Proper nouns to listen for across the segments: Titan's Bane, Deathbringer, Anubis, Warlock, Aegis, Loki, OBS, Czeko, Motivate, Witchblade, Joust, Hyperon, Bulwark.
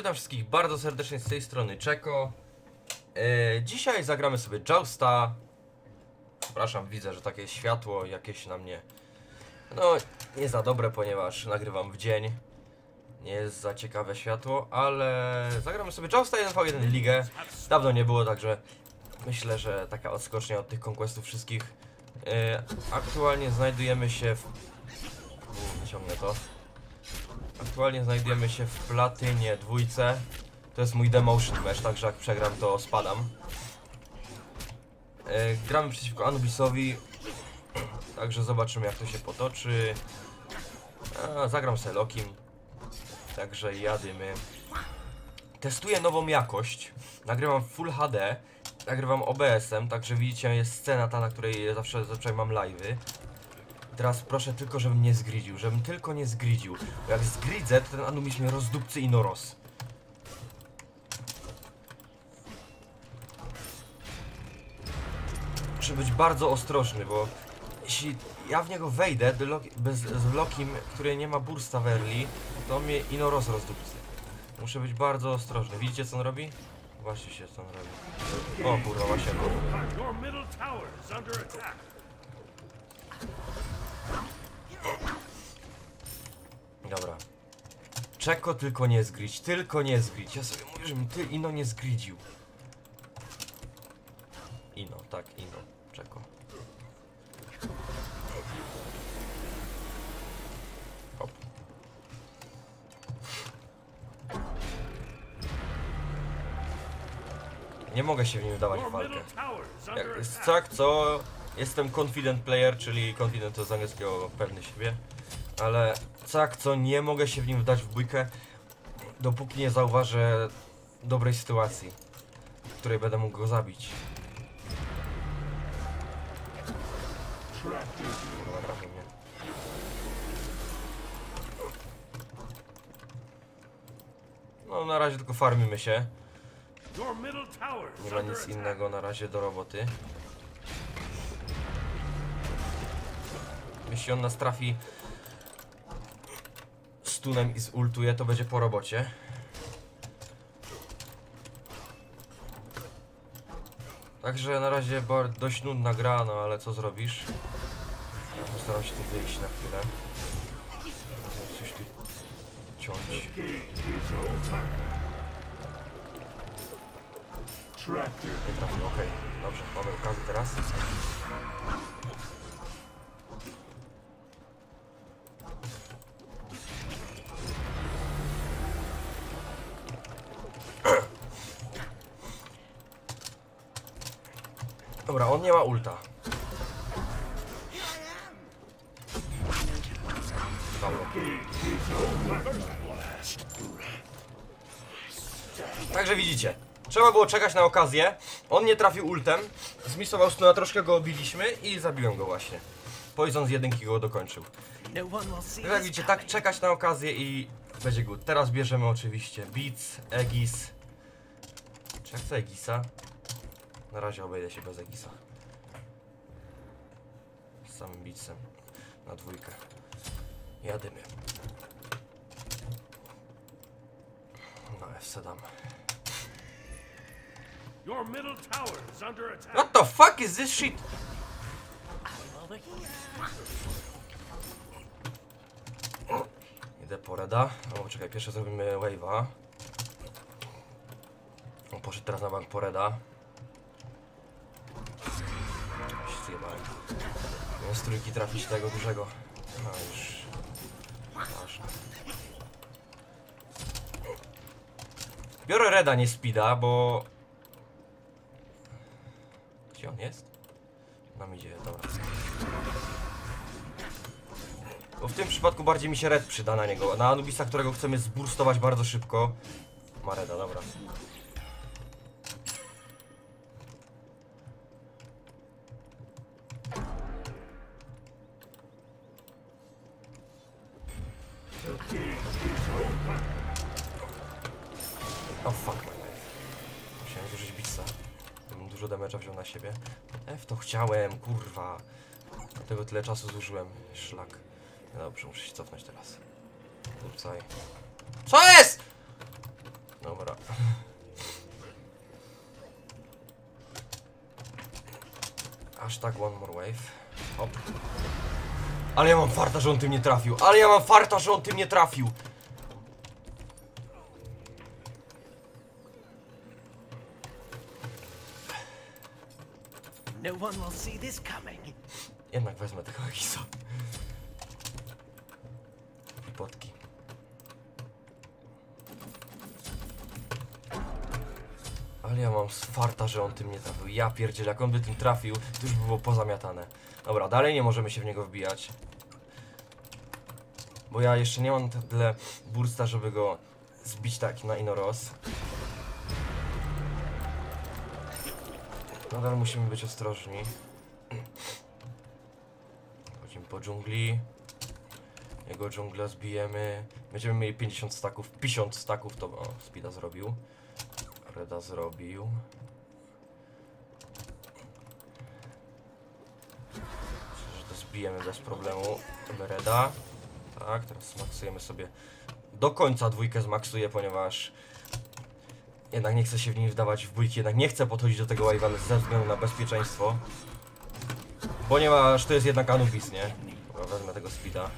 witam wszystkich bardzo serdecznie, z tej strony Czeko. Dzisiaj zagramy sobie Jousta. Przepraszam, widzę, że takie światło jakieś na mnie, no nie za dobre, ponieważ nagrywam w dzień. Nie jest za ciekawe światło, ale zagramy sobie Jousta 1v1 ligę. Dawno nie było, także myślę, że taka odskocznia od tych conquestów wszystkich. Aktualnie znajdujemy się w... Wyciągnę to. Aktualnie znajdujemy się w platynie dwójce. To jest mój demotion match, także jak przegram, to spadam. Gramy przeciwko Anubisowi, także zobaczymy, jak to się potoczy. Zagram sobie Lokim, także jadymy. Testuję nową jakość. Nagrywam Full HD, nagrywam OBS-em, także widzicie, jest scena ta, na której zawsze mam live'y. Teraz proszę tylko, żebym nie zgridził, bo jak zgridzę, to ten Anubis mnie rozdupcy i noros. Muszę być bardzo ostrożny, bo jeśli ja w niego wejdę z Lokim, który nie ma bursta w early, to mnie i noros rozdupcy. Muszę być bardzo ostrożny. Widzicie, co on robi? Właśnie się, co on robi. O kurwa, właśnie. Dobra. Czeko, tylko nie zgridź, Ja sobie mówię, że mi ty ino nie zgridził. Ino, tak, ino. Czeko. Hop. Nie mogę się w nim wdawać w walkę. Tak, co? Jestem confident player, czyli confident to z angielskiego pewny siebie. Ale tak, co, nie mogę się w nim wdać w bójkę, dopóki nie zauważę dobrej sytuacji, w której będę mógł go zabić. No, na razie tylko farmimy się. Nie ma nic innego na razie do roboty. Jeśli on nas trafi stunem i zultuje, to będzie po robocie. Także na razie dość nudna gra, no ale co zrobisz? Ja postaram się tu wyjść na chwilę. Coś tu ciąć. Nie trafił, okej. Dobrze, mamy okazję teraz. Dobra, on nie ma ulta. Dobra. Także widzicie, trzeba było czekać na okazję. On nie trafił ultem, zmisował stuna, troszkę go obiliśmy i zabiłem go właśnie. Poison z jedynki go dokończył. Jak widzicie, tak, czekać na okazję i będzie good. Teraz bierzemy oczywiście Beats, Aegis. Czy jak to Aegisa? Na razie obejdę się bez Aegisa. Z samym bicem. Na dwójkę. Jadymy. No, FC dam. What the fuck is this shit? Idę po Reda. O, czekaj, pierwsze zrobimy wave'a. On poszedł teraz na bank po Reda. Nie z trójki trafić tego dużego. No już. Ważne. Biorę Reda, nie Speeda, bo... Gdzie on jest? Nam idzie, dobra. Bo w tym przypadku bardziej mi się Red przyda na niego. Na Anubisa, którego chcemy zburstować bardzo szybko. Ma Reda, dobra. O fuck my life. Musiałem zużyć bitsa. Dużo damage'a wziął na siebie. F to chciałem, kurwa. Dlatego tyle czasu zużyłem. Szlak. No dobrze, muszę się cofnąć teraz. Upsaj. CO JEST?! Hashtag one more wave. Hop. Ale ja mam farta, że on tym nie trafił. Ale ja mam farta, że on tym nie trafił. Jednak wezmę tego Aegisa. Potki. Ale ja mam farta, że on tym nie trafił. Ja pierdziel, jak on by tym trafił, to już by było pozamiatane. Dobra, dalej nie możemy się w niego wbijać. Bo ja jeszcze nie mam tyle bursta, żeby go zbić tak na inoros. Nadal musimy być ostrożni. Chodzimy po dżungli. Jego dżungla zbijemy. Będziemy mieli 50 staków, 50 staków to... O, Spida zrobił. Reda zrobił. Myślę, że to zbijemy bez problemu. Reda. Tak, teraz zmaksujemy sobie. Do końca dwójkę zmaksuję, ponieważ... Jednak nie chcę się w nim wdawać w bójki, jednak nie chcę podchodzić do tego wave'a ze względu na bezpieczeństwo. Ponieważ to jest jednak Anubis, nie? Dobra, wezmę tego Spida.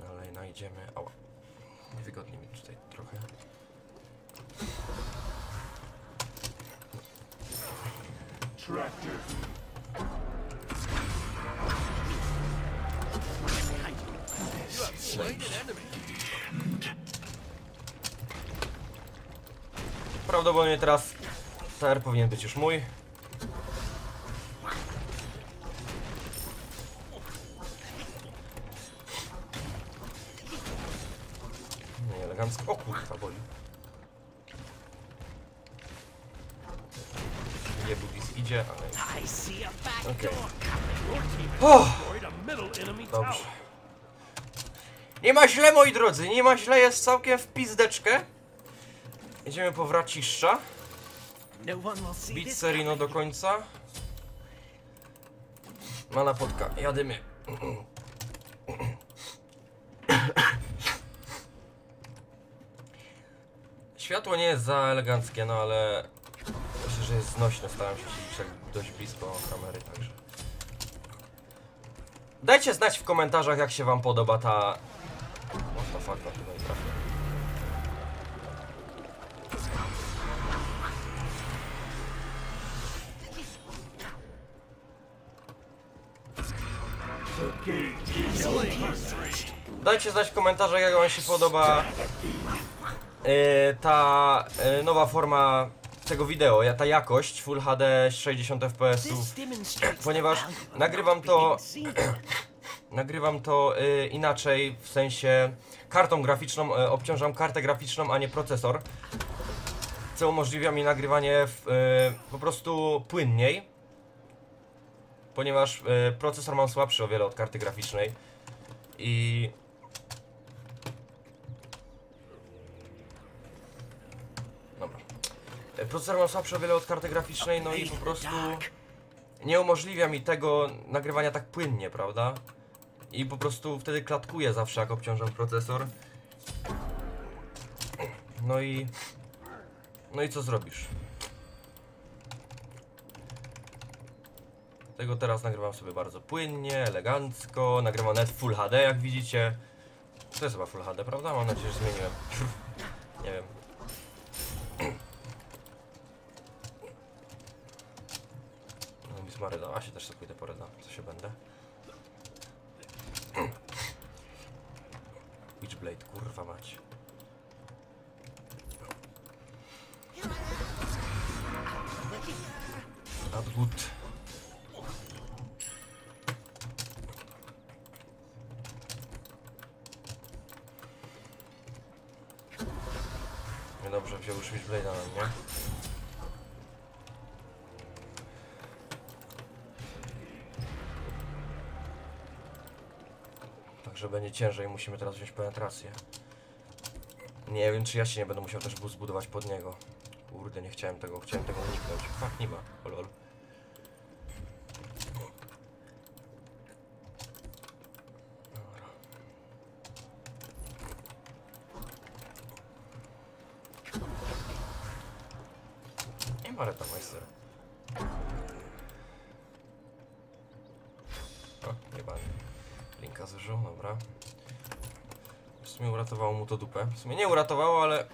Dalej najdziemy... Ała. Niewygodnie mi tutaj trochę. Prawdopodobnie teraz TR powinien być już mój. Nie, elegancko. O kurwa, boli. Nie, Bubis idzie, ale... Okej. Okay. Dobrze. Nie ma źle, moi drodzy, nie ma źle, jest całkiem w pizdeczkę. Jedziemy po wraciszcza. Bić Serino do końca. Mala podka, jadymy. Światło nie jest za eleganckie, no ale... Myślę, że jest znośne, starałem się siedzieć tak dość blisko kamery, także... Dajcie znać w komentarzach, jak się wam podoba ta... What the fuck, na pewno nie trafię. Dajcie znać w komentarzach, jak wam się podoba ta nowa forma tego wideo, ta jakość Full HD 60 fps, ponieważ nagrywam to inaczej, w sensie kartą graficzną, obciążam kartę graficzną, a nie procesor, co umożliwia mi nagrywanie po prostu płynniej, ponieważ procesor mam słabszy o wiele od karty graficznej i... Procesor ma słabsze o wiele od karty graficznej, no i po prostu nie umożliwia mi tego nagrywania tak płynnie, prawda? I po prostu wtedy klatkuję zawsze, jak obciążam procesor. No i... No i co zrobisz? Tego teraz nagrywam sobie bardzo płynnie, elegancko. Nagrywam nawet Full HD, jak widzicie. To jest chyba Full HD, prawda? Mam nadzieję, że zmieniłem. Nie wiem. Maryda, a się też sobie pójdę po Reda, co się będę. Witchblade, kurwa mać. Adwood. Niedobrze, wziął już Witchblade'a na mnie. Że będzie ciężej, musimy teraz wziąć penetrację. Nie wiem, czy ja się nie będę musiał też zbudować pod niego. Kurde, nie chciałem tego uniknąć. Fuck, nie ma, lol. Dobra. ale tam majster. O, nie bali. Linka zeżył, dobra. W sumie uratowało mu to dupę. W sumie nie uratowało, ale...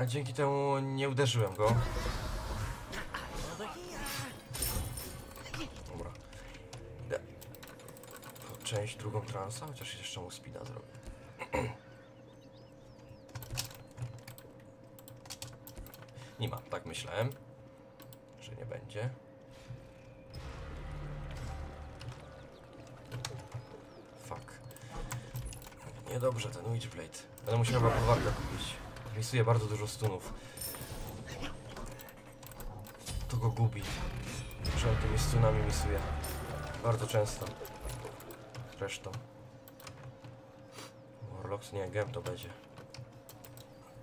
A dzięki temu nie uderzyłem go. Dobra. Idę po część drugą transa, chociaż jeszcze mu spina zrobię. Nie ma, tak myślałem, że nie będzie. Fuck. Niedobrze ten Witchblade. Będę musiał Bulwarka kupić. Misuje bardzo dużo stunów. To go gubi. Przed tymi stunami misuje. Bardzo często. Zresztą. Warlock nie, gem to będzie.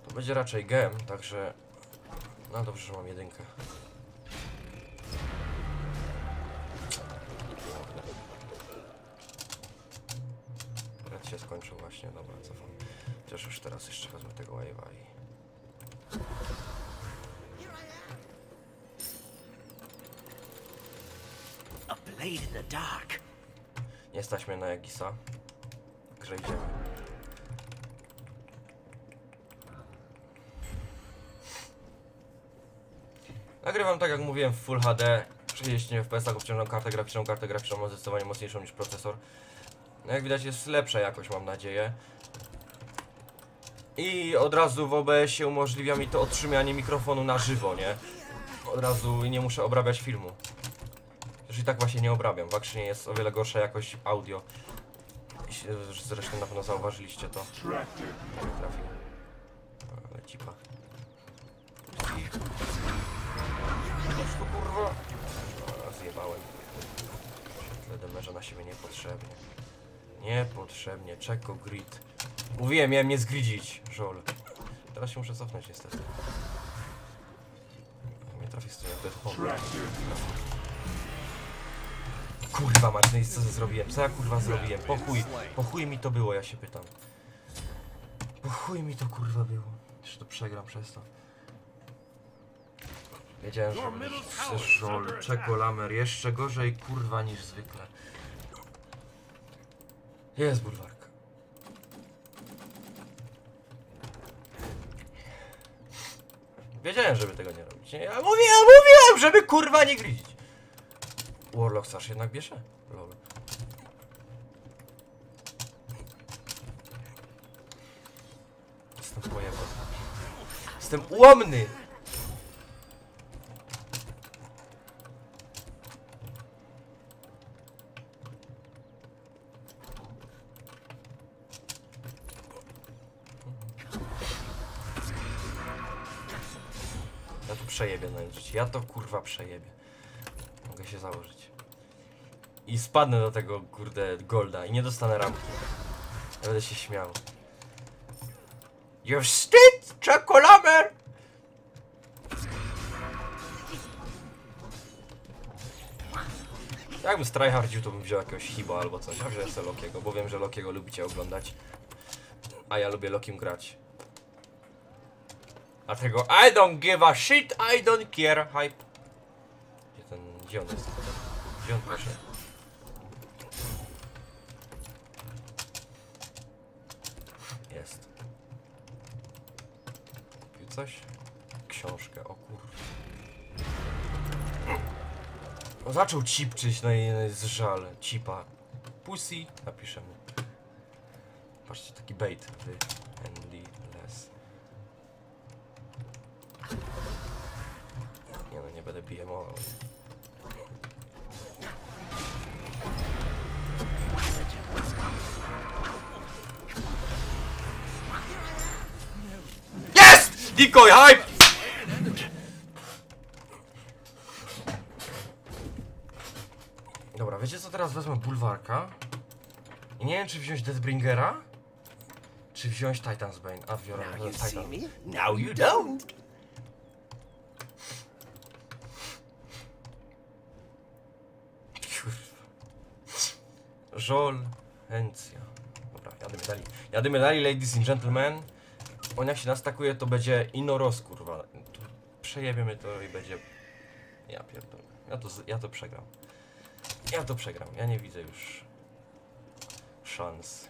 To będzie raczej gem, także... No dobrze, że mam jedynkę. Red się skończył właśnie, dobra, cofam. Chociaż już teraz jeszcze wezmę tego wave'a i... Nie stać mnie na Aegisa. Także idziemy. Nagrywam tak jak mówiłem w Full HD, 60 FPS, obciążam kartę graficzną, mam zdecydowanie mocniejszą niż procesor. No jak widać jest lepsza jakość, mam nadzieję. I od razu w OBS-ie umożliwia mi to otrzymanie mikrofonu na żywo, nie? Od razu i nie muszę obrabiać filmu. Też i tak właśnie nie obrabiam, faktycznie jest o wiele gorsza jakość audio. Zresztą na pewno zauważyliście to. Ale cipa. Koszko, kurwa! Zjebałem. Tyle demerza na siebie niepotrzebnie. Niepotrzebnie. Czeko grid. Mówiłem, miałem nie zgridzić. Żol. Teraz się muszę cofnąć niestety. Nie trafię z tym jak Death Home. Kurwa mać, no i co zrobiłem? Co ja kurwa zrobiłem? Po chuj mi to było, ja się pytam. Po chuj mi to kurwa było. Jeszcze to przegram przez to. Wiedziałem, że żol, Czeko, lamer, jeszcze gorzej kurwa niż zwykle. Jest Bulwark. Wiedziałem, żeby tego nie robić. Ja mówiłem, żeby kurwa nie gridzić. Warlock starszy jednak bierze. Lol. Jestem pojebany. Jestem ułomny. Przejebię na życie. Ja to kurwa przejebię. Mogę się założyć. I spadnę do tego kurde golda i nie dostanę ramki. Ja będę się śmiał. You're wstyd, czekolamer! Jakbym strajhardził, to bym wziął jakiegoś hiba albo coś. A wziąłem sobie Lokiego, bo wiem, że Lokiego lubicie oglądać. A ja lubię Lokim grać. Dlatego I don't give a shit, I don't care, hype. Gdzie on jest? Gdzie on proszę? Jest. Kupił coś? Książkę, o kurwa. No, zaczął cipczyć, no i jest żal. Cipa. Pussy, napiszę mu. Patrzcie, taki bait. Endless. Nie no, nie będę BMO-wał. Jest! Decoy hype! Dobra, wiecie co? Teraz wezmę Bulwarka. I nie wiem, czy wziąć Deathbringera, czy wziąć Titan's Bane. A biorę Titan's Bane. Now you don't! Żol, Hencja. Dobra, jadę medali. Jadę medali, ladies and gentlemen. on jak się nastakuje, to będzie Inoros, kurwa. Przejebiemy to i będzie... Ja pierdolę. Ja to przegram. Ja to przegram. Ja nie widzę już szans.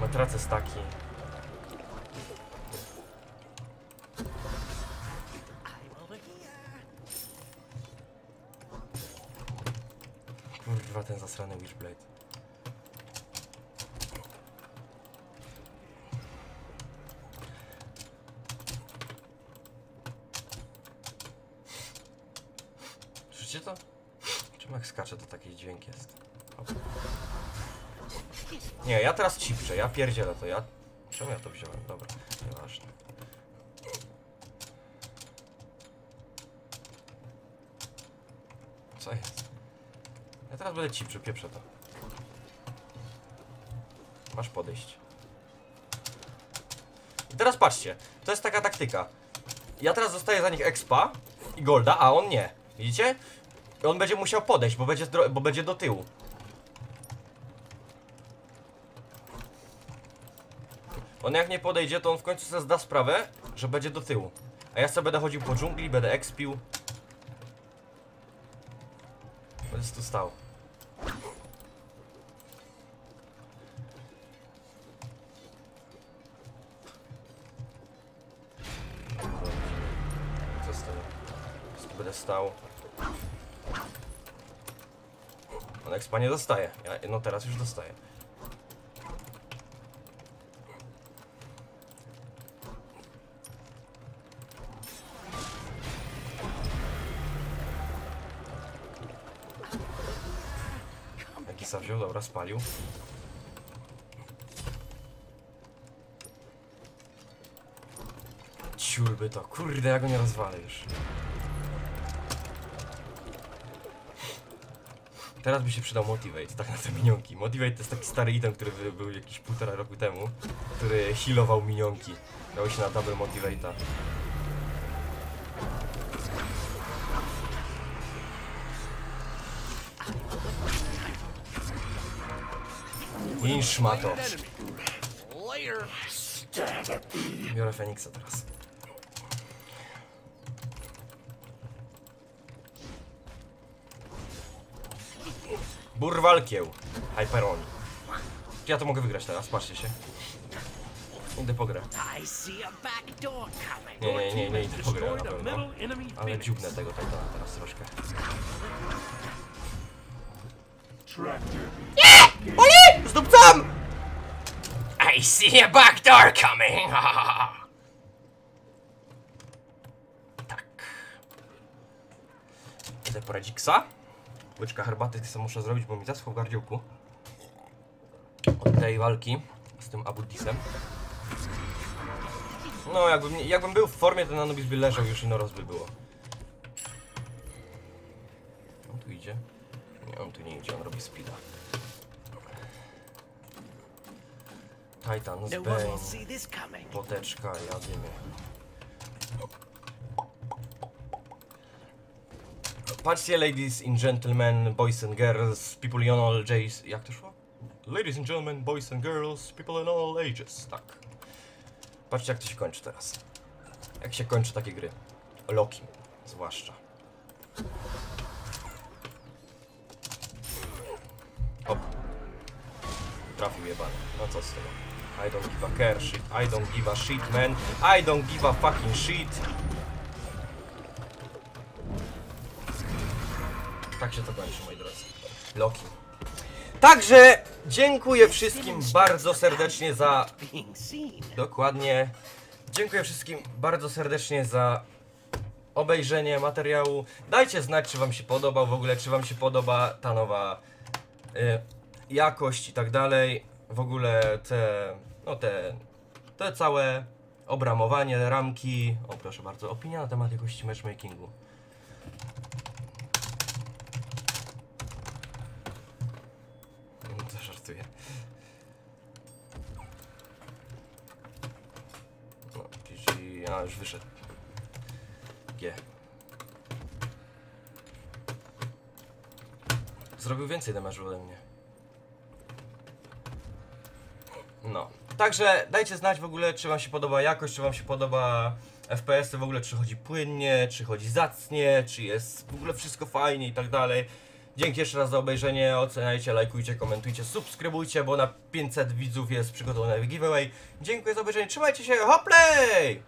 No tracę staki. Kurwa, ten zasrany Witchblade. Słyszycie to? Czym jak skacze, to taki dźwięk jest. Hop. Nie, ja teraz cipczę, ja pierdzielę to, ja... Czemu ja to wziąłem? Dobra, nieważne. Co jest? Ja teraz będę cipczył, pieprzę to. Masz podejść. I teraz patrzcie, to jest taka taktyka. Ja teraz dostaję za nich expa i golda, a on nie. Widzicie? I on będzie musiał podejść, bo będzie do tyłu. On jak nie podejdzie, to on w końcu sobie zda sprawę, że będzie do tyłu. A ja sobie będę chodził po dżungli, będę expił. Będę tu stał. Co z tego? Będę stał. On expa nie dostaje. No teraz już dostaję. Wziął, dobra, spalił. Ciulby to, kurde, ja go nie rozwalę już. Teraz by się przydał Motivate, tak na te minionki. Motivate to jest taki stary item, który był jakieś 1,5 roku temu, który healował minionki. Dało się na double Motivate'a. Szmato. Biorę Feniksa teraz. Burwalkieł. Hyperon. Ja to mogę wygrać teraz, patrzcie się. Idę po grę. Nie, idę po grę na pewno. Ale dziubnę tego Titana teraz troszkę. Nie! Oli! Zdupcam! I see a back door coming! Tak. Idę po Radziksa. Łyczka herbaty, co muszę zrobić, bo mi zaschło w gardziłku. Od tej walki z tym Abudisem. No, jakbym był w formie, ten Anubis by leżał, już ino rozby było. On tu idzie. Nie, on tu nie idzie, on robi speeda. Titan's Bane. Poteczka, jadymy. Patrzcie, ladies and gentlemen, boys and girls, people in all ages. Jak to szło? Ladies and gentlemen, boys and girls, people in all ages. Tak. Patrzcie, jak to się kończy teraz. Jak się kończy takie gry. Loki, zwłaszcza. Hop. Trafił jebany. No co z tego? I don't give a care shit. I don't give a shit, man. I don't give a fucking shit. Tak się to kończy, moi drodzy. Loki. Także dziękuję wszystkim bardzo serdecznie za... Dokładnie. Dziękuję wszystkim bardzo serdecznie za... obejrzenie materiału. Dajcie znać, czy wam się podobał w ogóle, czy wam się podoba ta nowa... jakość i tak dalej, w ogóle te całe obramowanie, ramki. O, proszę bardzo, opinia na temat jakości matchmakingu. To żartuję. No, a już wyszedł. G. Zrobił więcej damage'u ode mnie. No. Także dajcie znać w ogóle, czy wam się podoba jakość, czy wam się podoba FPS-y w ogóle, czy chodzi płynnie, czy chodzi zacnie, czy jest w ogóle wszystko fajnie i tak dalej. Dzięki jeszcze raz za obejrzenie, oceniajcie, lajkujcie, komentujcie, subskrybujcie, bo na 500 widzów jest przygotowane giveaway. Dziękuję za obejrzenie, trzymajcie się, hoplej!